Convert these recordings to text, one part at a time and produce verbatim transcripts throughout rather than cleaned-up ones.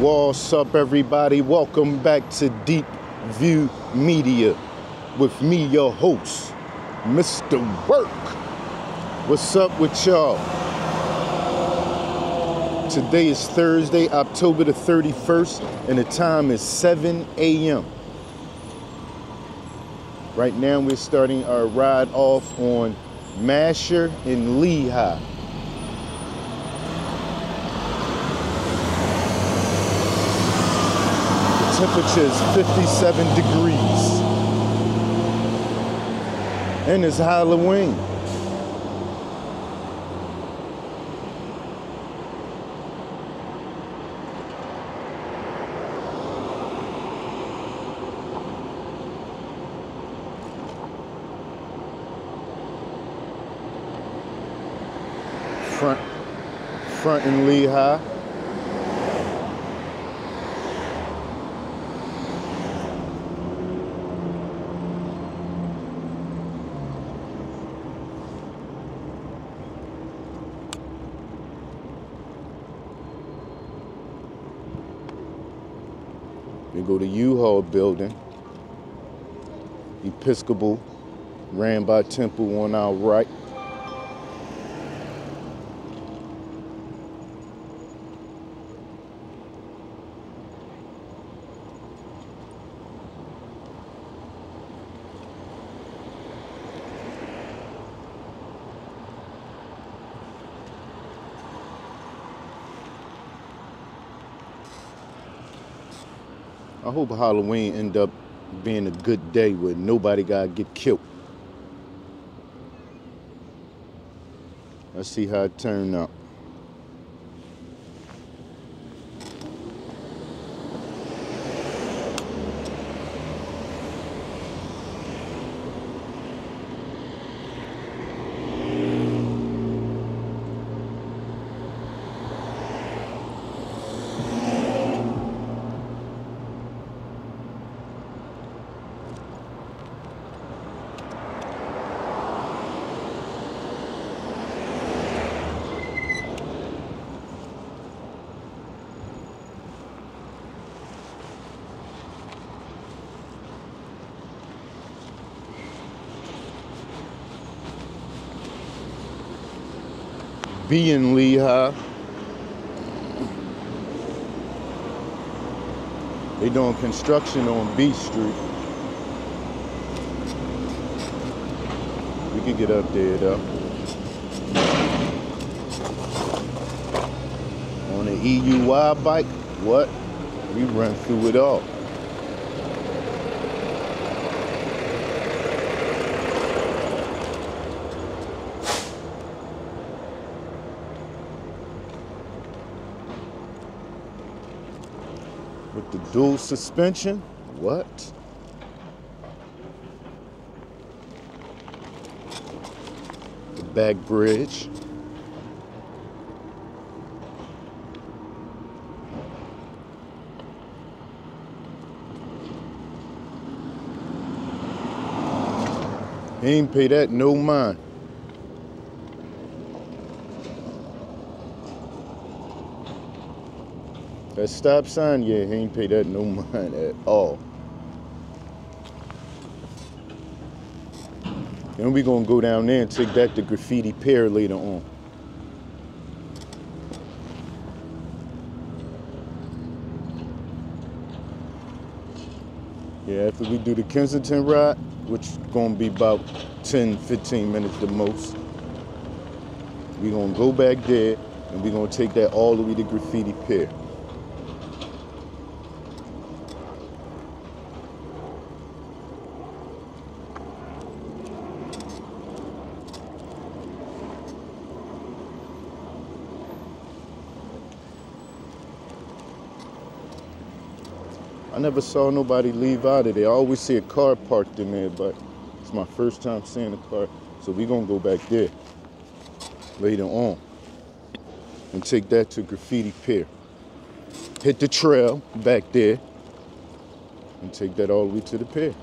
What's up, everybody? Welcome back to Deep View Media with me, your host, Mister Work. What's up with y'all? Today is Thursday, October the thirty-first, and the time is seven A M Right now, we're starting our ride off on Masher and Lehigh. Temperature is fifty-seven degrees. And it's Halloween. Front, front and Lehigh. You go to U-Haul building, Episcopal, ran by Temple on our right. I hope Halloween end up being a good day where nobody gotta get killed. Let's see how it turned out. Be in Lehigh. They doing construction on B Street. We can get up there though. On the E U Y bike, what? We run through it all. With the dual suspension, what? The back bridge. He ain't pay that no mind. That stop sign, yeah, he ain't pay that no mind at all. Then we gonna go down there and take that to Graffiti Pier later on. Yeah, after we do the Kensington ride, which gonna be about ten, fifteen minutes the most, we gonna go back there and we gonna take that all the way to Graffiti Pier. I never saw nobody leave out of there. I always see a car parked in there, but it's my first time seeing a car. So we're gonna go back there later on and take that to Graffiti Pier. Hit the trail back there and take that all the way to the pier.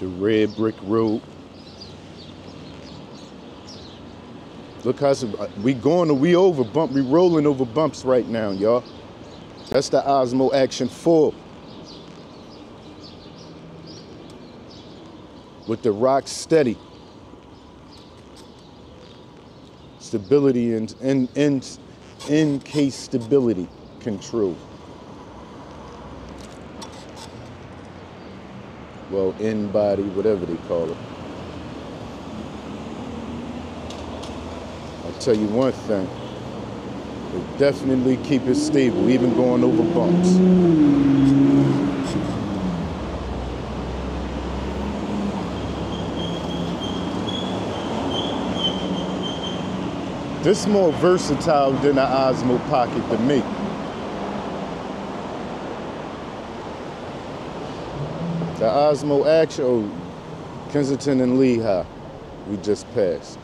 the red brick road. Look how we going, we over bump, we rolling over bumps right now, y'all. That's the Osmo Action four. With the rock steady. Stability and in, in, in case stability control. Well, in body, whatever they call it. I'll tell you one thing, it definitely keep it stable, even going over bumps. This is more versatile than the Osmo Pocket to me. The Osmo Action, oh, Kensington and Lehigh, we just passed.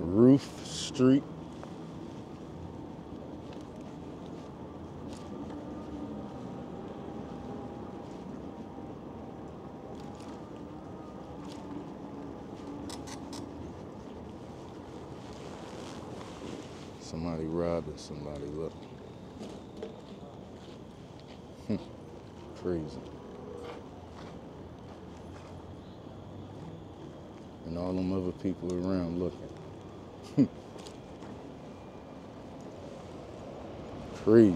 Roof Street. Somebody robbed somebody, look. Crazy. And all them other people around looking. Crazy.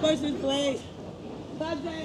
Person, please. Bye-bye.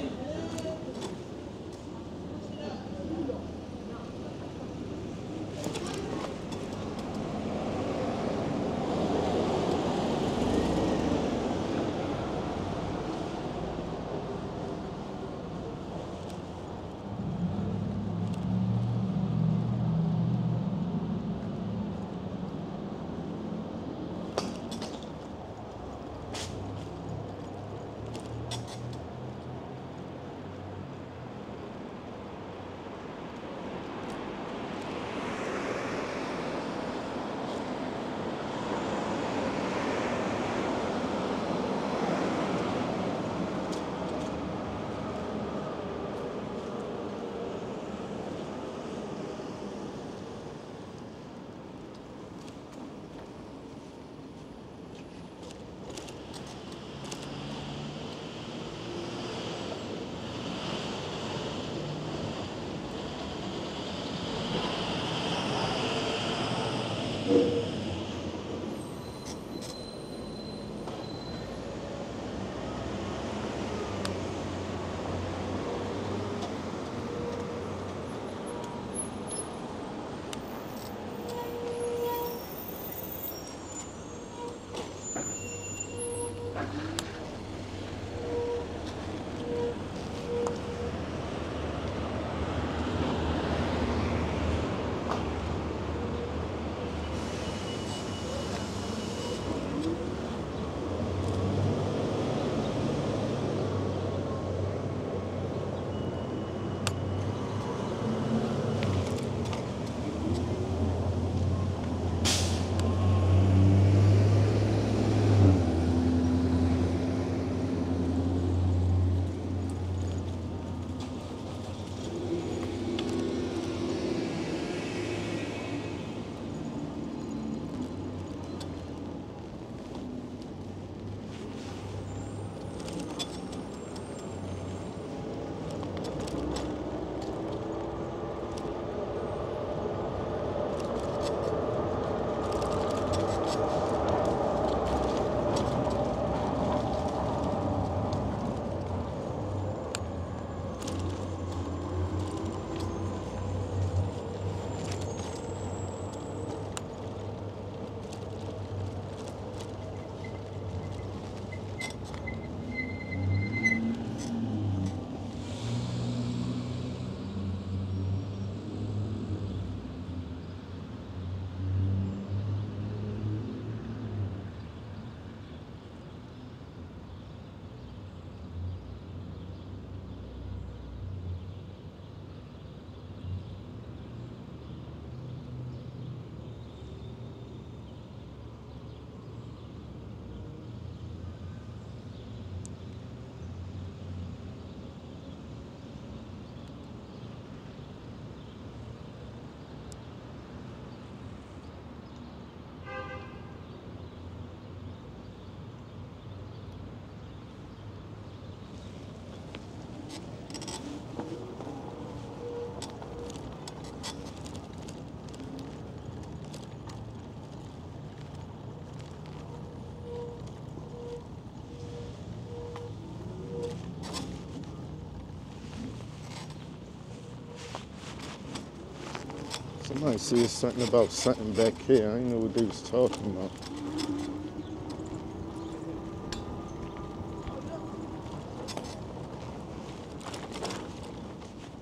Somebody said something about something back here. I didn't know what they was talking about.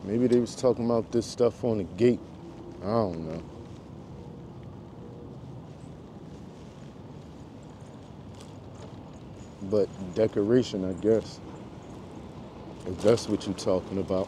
Maybe they was talking about this stuff on the gate. I don't know. But decoration, I guess. If that's what you're talking about.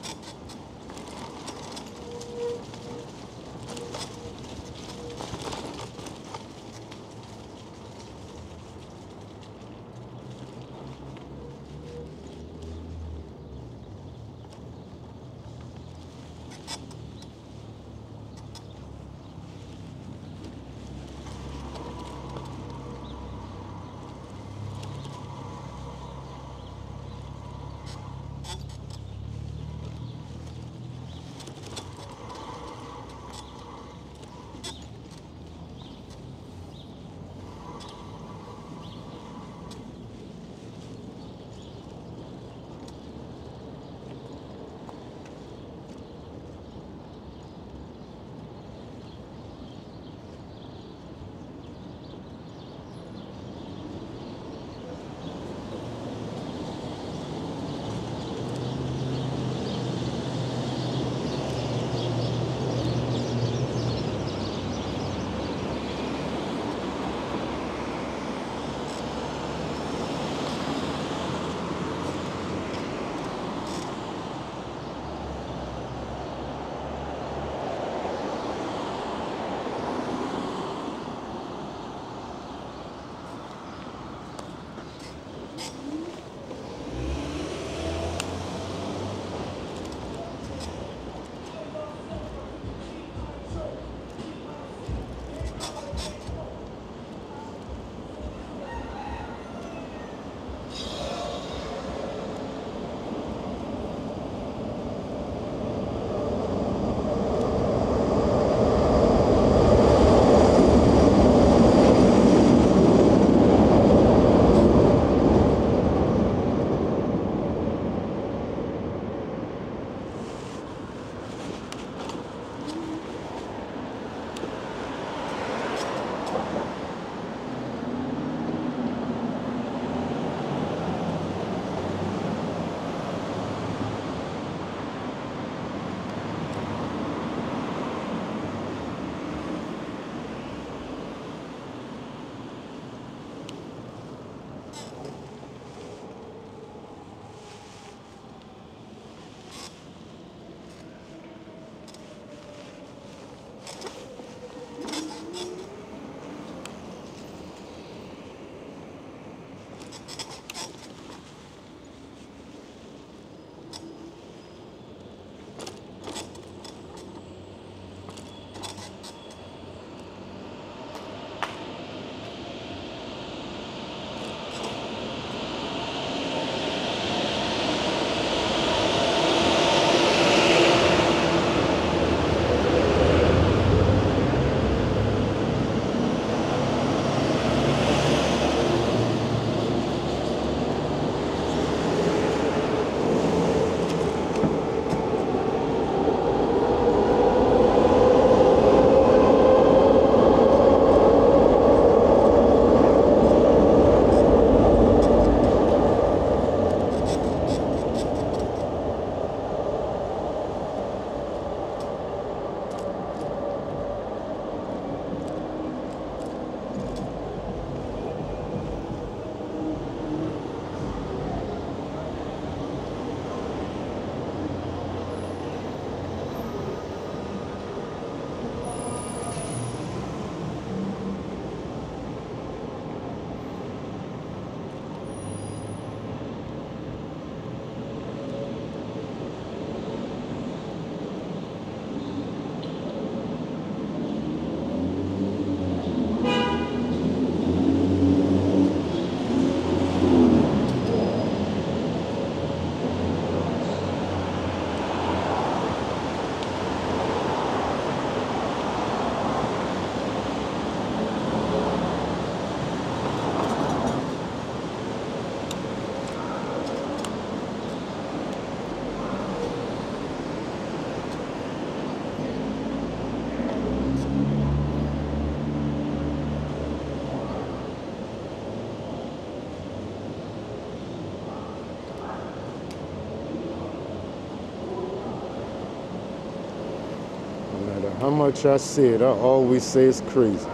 How much I see it, I always say it's crazy.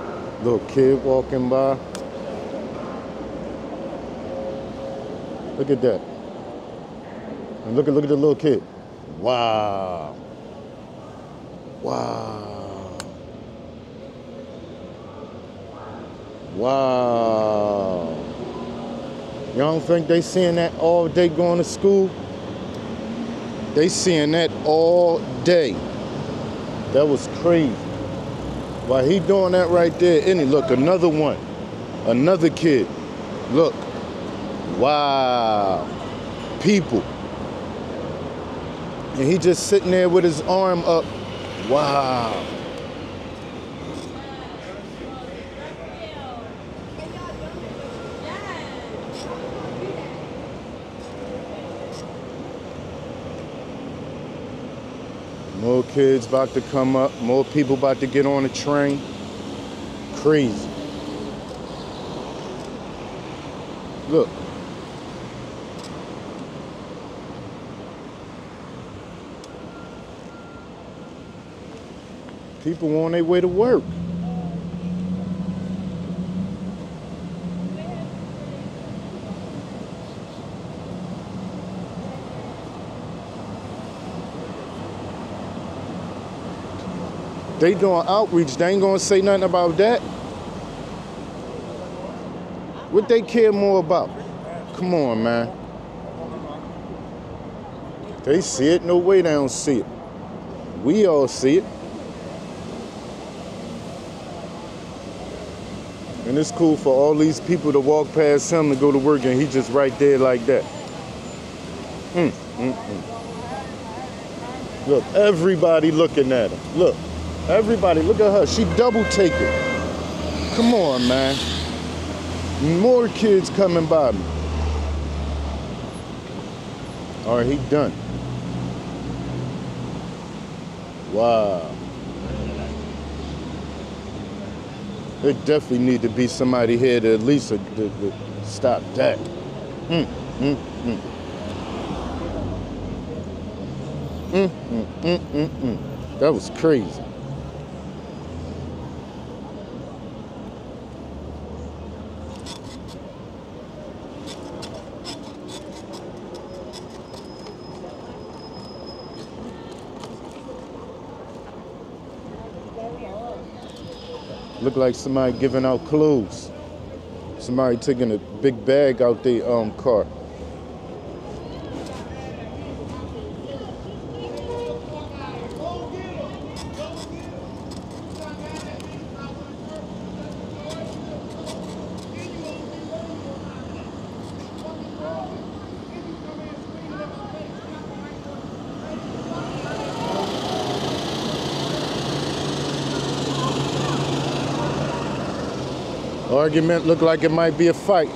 Little kid walking by. Look at that. And look at look at the little kid. Wow. Wow. Wow. Y'all don't think they seeing that all day going to school? They seeing that all day. That was crazy. Why he doing that right there? Any look, another one, another kid. Look, wow, people. And he just sitting there with his arm up. Wow. More kids about to come up, more people about to get on the train. Crazy. Look. People on their way to work. They doing outreach, they ain't gonna say nothing about that. What they care more about? Come on, man. They see it, no way they don't see it. We all see it. And it's cool for all these people to walk past him to go to work and he just right there like that. Mm, mm, mm. Look, everybody looking at him, look. Everybody, look at her. She double take it. Come on, man. More kids coming by me. All right, he done. Wow. There definitely need to be somebody here to at least a, to, to stop that. Mm, mm, mm. Mm, mm, mm, mm, mm. That was crazy. Look like somebody giving out clothes. Somebody taking a big bag out their um, car. Argument looked like it might be a fight.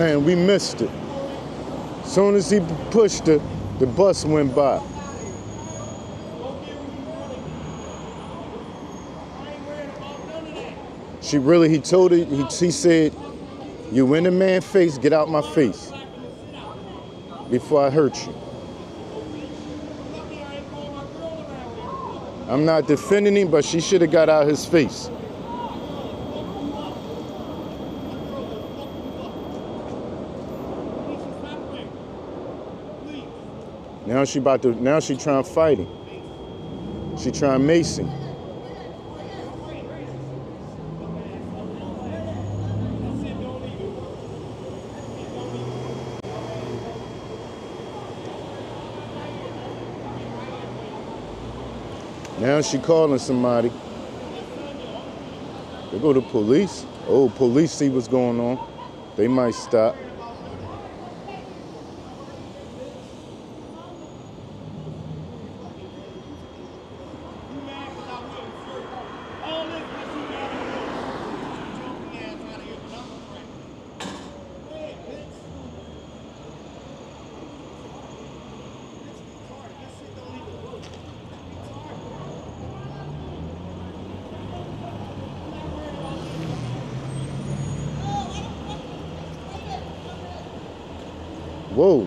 Man, we missed it. Soon as he pushed her, the bus went by. She really, he told her, he, he said, "You in the man's face, get out my face before I hurt you." I'm not defending him, but she should have got out his face. Now she about to, now she trying to fight him. She trying to mace him. Now she calling somebody. They go to police. Oh, police see what's going on. They might stop. Whoa.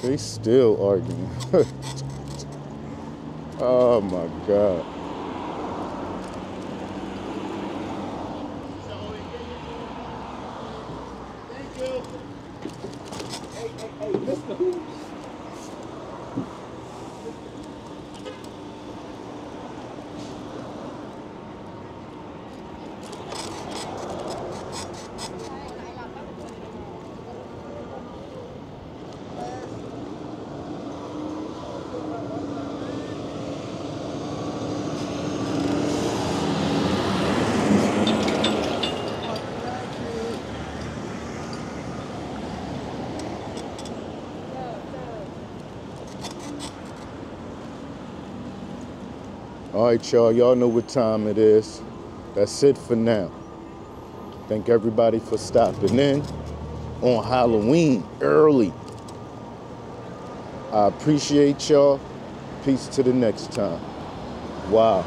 They still arguing. Oh my God. Thank you. Hey, hey, hey, Mister Hoops. All right, y'all, y'all know what time it is. That's it for now. Thank everybody for stopping in on Halloween early. I appreciate y'all. Peace to the next time. Wow,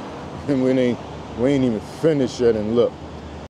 and we ain't, we ain't even finished yet, and look.